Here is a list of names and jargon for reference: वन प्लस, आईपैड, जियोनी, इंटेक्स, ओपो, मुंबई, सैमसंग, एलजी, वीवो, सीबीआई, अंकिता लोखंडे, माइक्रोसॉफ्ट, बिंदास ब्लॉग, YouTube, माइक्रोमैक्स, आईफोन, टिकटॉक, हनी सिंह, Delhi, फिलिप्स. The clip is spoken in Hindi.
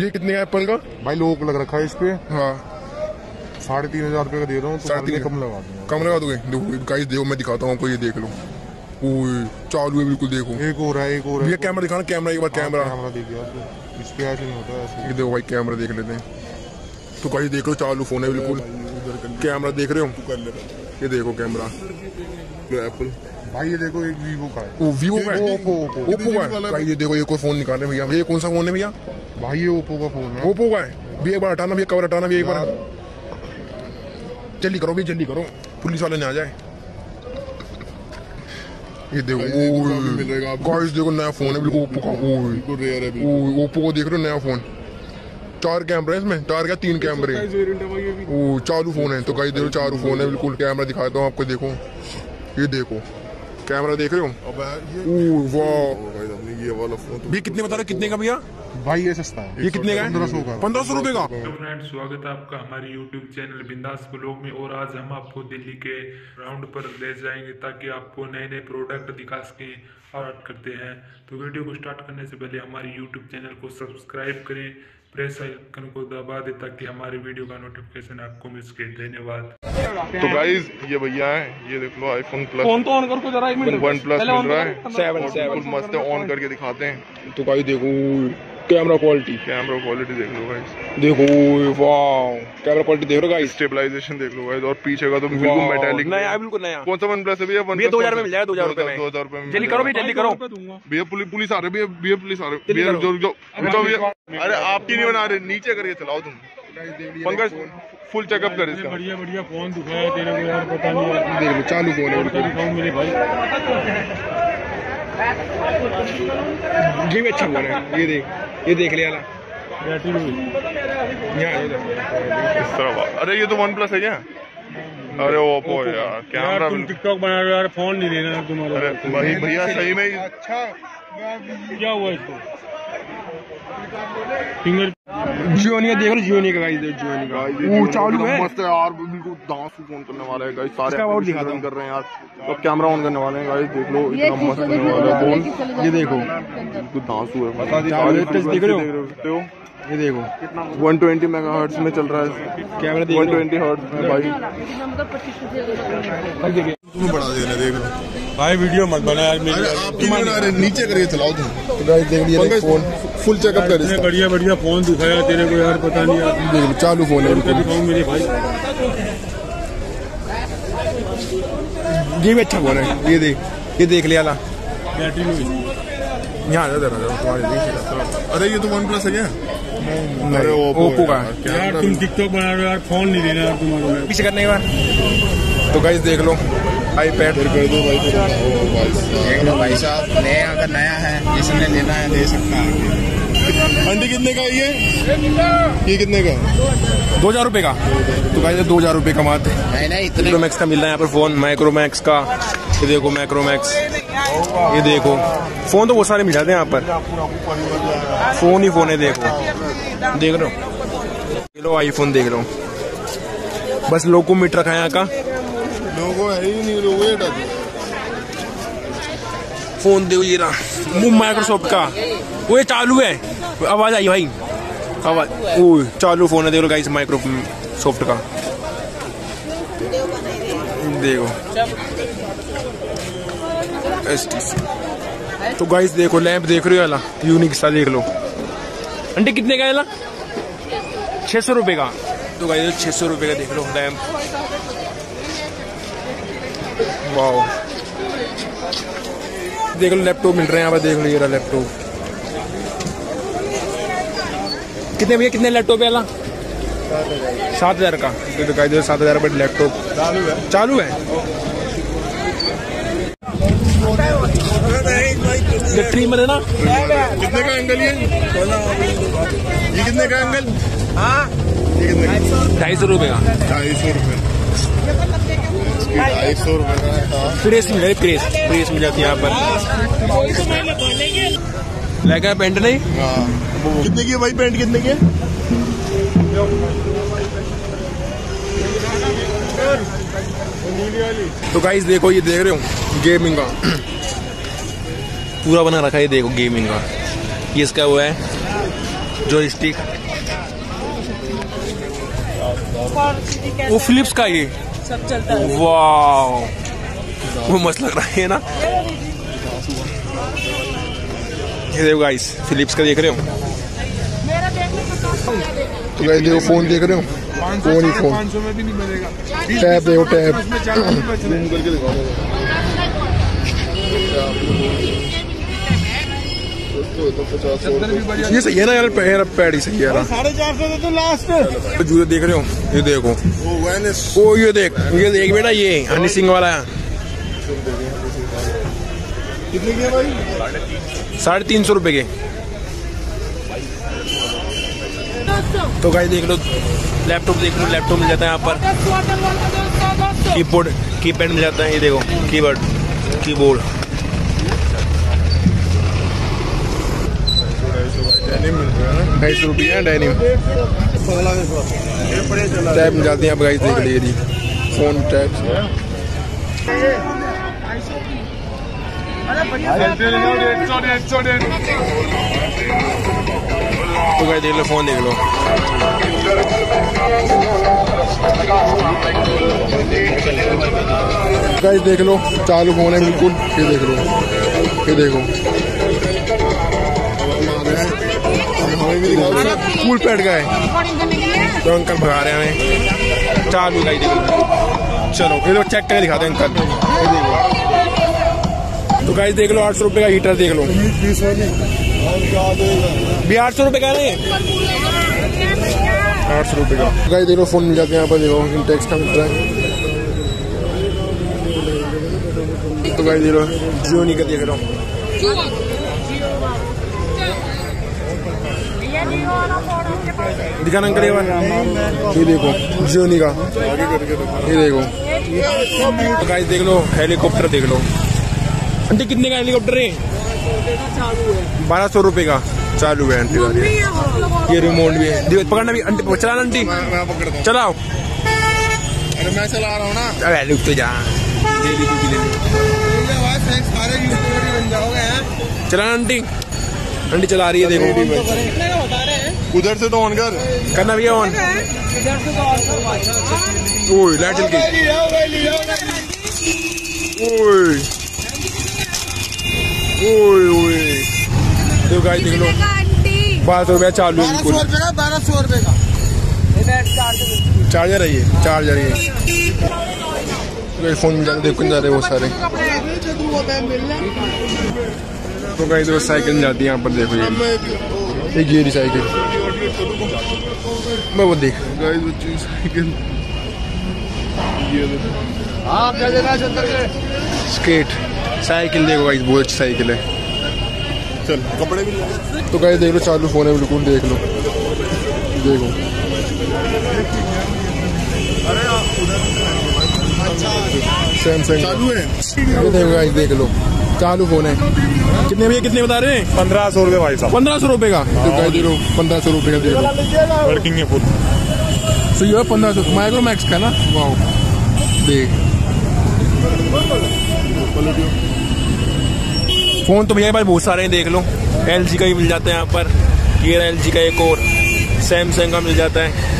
ये कितने का एप्पल का भाई? लॉक लग रखा है इस पे। हाँ 3500 रुपये का दे रहा हूँ, 3500 कम लगा दूंगा। कम लगा दोगे? देखो गाइस देखो मैं दिखाता हूँ आपको, ये देख लो चालू है बिल्कुल। देखो एक और है, एक और है। ये कैमरा दिखाना, कैमरा एक बार कैमरा देखिए आप, इस पे ऐसे नहीं होता है। देखो भाई कैमरा देख लेते हैं, तो गाइस देख लो चालू फोन है बिल्कुल। कैमरा देख रहे हो? ये देखो कैमरा एप्पल भाई। ये देखो एक वीवो का है, वीवो का ओपो ओपो का भाई। ये देखो ये कोई फोन निकाले भैया, ये कौन सा फोन है भैया? भाई ये ओपो का फोन है। ओपो का है भी, एक बार हटाना भी कवर हटाना भी एक बार। जल्दी करो भी, जल्दी करो पुलिस वाले ना आ जाए। ये देखो गाइस देखो नया फोन है बिल्कुल ओपो का। ओपो को देख रहे हो नया फोन, 4 कैमरे हैं इसमें, 4 या 3 कैमरे। ओ चालू फोन है, तो गाइस देखो चालू फोन है बिल्कुल। कैमरा दिखाता हूँ आपको, देखो ये देखो कैमरा देख रहे हो। ये वाला फोन भी कितने बता रहे, कितने का भैया? भाई ये सस्ता है, ये कितने का है? 1500 रुपए का। हेलो फ्रेंड्स, स्वागत है आपका हमारे यूट्यूब चैनल बिंदास ब्लॉग में। और आज हम आपको दिल्ली के राउंड पर ले जाएंगे ताकि आपको नए नए प्रोडक्ट दिखा सके और करते हैं। तो वीडियो को स्टार्ट करने से पहले हमारे यूट्यूब चैनल को सब्सक्राइब करें, प्रेस आइकन को दबा दे ताकि हमारे वीडियो का नोटिफिकेशन आपको मिल सके। धन्यवाद। तो गाइस ये भैया है, ये देख लो आईफोन प्लस फोन तो ऑन करके जरा 1 मिनट। वन प्लस मिल रहा है 7 मस्त है, ऑन करके दिखाते हैं। तो गाइस देखो कैमरा क्वालिटी, कैमरा क्वालिटी देख लो गाइस। देखो वाओ कैमरा क्वालिटी देख रहे हो गाइस, स्टेबलाइजेशन देख लो गाइस। और पीछे का तो बिल्कुल मेटालिक नया बिल्कुल नया। कौन सा वन प्लस है भैया? ये 2000 में मिल जाएगा, 2000 रुपए में। 2000 रुपए में जल्दी करो भैया, जल्दी करो भैया। पुलिस आ रही है भैया, पुलिस आ रही है। रुक जाओ भैया, अरे आपकी नहीं बना रहे, नीचे करके चलाओ तुम। पंकज फुल चेकअप कर इसका। बढ़िया बढ़िया फोन दिखाया तेरे को यार, पता नहीं। देख लो चालू फोन है दिखाऊं मेरे भाई जी भी अच्छा फोन है। ये देख लिया ना इस तरह। अरे ये तो वन प्लस है क्या? अरे ओपो यार कैमरा टिकटॉक बना रहे हो यार, फोन नहीं लेना तुम्हारा। अरे भाई भैया सही में अच्छा क्या हुआ इसको? फिंगर जियोनी देख लो, जियोनी का गाइस, जियोनी का वो चालू है मस्त है यार बिल्कुल। 10 फोन करने वाला है गाइस, सारे ऑन कर रहे हैं यार। तो कैमरा ऑन करने वाले हैं गाइस, देख लो इतना मस्त करने वाला फोन। ये देखो बिल्कुल 10 है, देख रहे हो? ये देखो 120 मेगाहर्ट्ज में चल रहा है कैमरा, 120 हर्ट्ज में भाई। तुम्हें बढ़ा देना देख भाई, वीडियो मत बना यार मेरे, आपकी बना रहे नीचे करके चलाओ तुम। गाइस देख लिया फोन फुल चेकअप कर इसका। बढ़िया बढ़िया फोन दिखाया तेरे को यार, पता नहीं यार। देख चालू फोन है बिल्कुल मेरे भाई, ये भी अच्छा फोन है। ये देख लिया ला बैटरी यहाँ जरा। अरे ये तो वन प्लस है क्या? अरे ओप्पो का यार। तुम टिकटॉक बना रहे हो यार, फोन नहीं लेना यार तुम्हारा, पीछे करने के बाद। तो गाइस देख लो आईपैड कर दो भाई साहब, नया अगर नया है जिसने लेना है ले सकता है। अंडे कितने का है ये कितने का? 2000 रुपये का। तो गाइस 2000 रुपये कमाते हैं। माइक्रोमैक्स का मिल रहा है यहाँ पर फोन, माइक्रोमैक्स का। ये देखो माइक्रोमैक्स, ये देखो फोन तो बहुत सारे मिल जाते हैं यहाँ पर, फोन ही फोन है। देखो देख रहे हो, लो आईफोन देख रहे हो। बस लोगों को मिट रखा है यहाँ का, लोगो है ही नहीं, लोगो फोन देखो। ये रहा माइक्रोसॉफ्ट का, वो ये चालू है। आवाज आई भाई, आवाज वो चालू फोन है। देख लो गाइस माइक्रोसॉफ्ट का, देखो तो गाइस देखो लैंप देख रहे हो वाला यूनिक सा, देख लो। अंडे कितने का है? 600 रुपये का। तो गाइस 600 रुपये का देख लो लैंप। वाओ देख लो लैपटॉप मिल रहे हैं यहाँ पर, देख लो ये रहा लैपटॉप। कितने भैया कितने लैपटॉप है? 7000 का। तो दिखाई दे 7000 पर लैपटॉप चालू है। ट्री में ना कितने का एंगल? ये कितने का एंगल? हाँ ये कितने? 250 रुपये का। 250 रुपये। प्रेस मिल रही, प्रेस मिल जाती है यहाँ पर। लगा पेंट नहीं? कितने की है भाई पेंट? कितने की है? तो गाइस देखो ये देख रहे हो गेमिंग का पूरा बना रखा है। ये देखो गेमिंग का, ये इसका वो है जो स्टिक वो फिलिप्स का ये सब चलता है। वाह वो मस्त लग रहा है ना। ये देखो गाइस फिलिप्स का देख रहे हो तो गाइस देखो फोन देख रहे हो फोन ही फोन टैब देखो टैब ये सही है ना यार पैड ही सही है यार 450 तो लास्ट जूते देख रहे हो ये देखो ओ ये देख बेटा ये हनी सिंह वाला कितने के भाई 350 रुपए के। तो गाइस देख लो लैपटॉप मिल जाता है यहाँ पर कीपैड मिल जाता है ये देखो कीबोर्ड टैब में जाते हैं आप गाइस देख लीजिए फोन टैब तो गाइस देख लो फोन देख लो गाइस देख लो चालू फोन है बिल्कुल ये देख लो ये देखो फूल पैट गए तो अंकल भगा रहे हमें चालू गाइस चलो ये लोग चेक करके दिखाते हैं अंकल। तो गाइस देख लो 800 रुपए का हीटर देख लो भी 800 रुपए का नहीं 800 रुपए का। तो गाइस देख लो फोन मिल जाते हैं यहाँ पर देखो इंटेक्स का मिल रहा है। तो गाइस देख लो जियोनी का देख रहा हूँ दिखाना अंकल ये देखो जियोनी का ये देखो। तो गाइस देख लो हेलीकॉप्टर देख लो आंटी कितने का हेलीकॉप्टर है 1200 रुपए का चालू है आंटी। ये रिमोट भी है पकड़ना भी आंटी चलाना आंटी चलाओ अरे मैं चला रहा हूँ ना अरे रुक तो जा चलाना आंटी चला रही है देखो उधर से तो ऑन कर करना भैया ऑन ओए लाइट चल गई ओए ओए ओए। तो गाइस देख लो 1200 रुपया चालू है बिल्कुल 1200 रुपए का चार्जर है ये चार्जर ये फोन देखो जा रहे वो सारे। तो गाइस वो साइकिल जाती है यहाँ पर देखो ये एक ये साइकिल मैं वो देख गाइस आप स्केट साइकिल देखो गाइस बहुत अच्छी साइकिल है चल कपड़े भी। तो गाइस देख लो चालू फोन है बिल्कुल देख लो देखो सैमसंग चालू है ये देखो गाइस देख लो चालू फोन है कितने भैया कितने बता रहे हैं 1500 रुपए भाई साहब 1500 रुपए का। तो गाइस देखो 1500 रुपए का देखो वर्किंग है फुल सो ये 1500 माइक्रोमैक्स का ना वाओ देख फोन तो भैया भाई बहुत सारे हैं देख लो एलजी का ही मिल जाता है यहाँ पर ये एलजी का एक और सैमसंग का मिल जाता है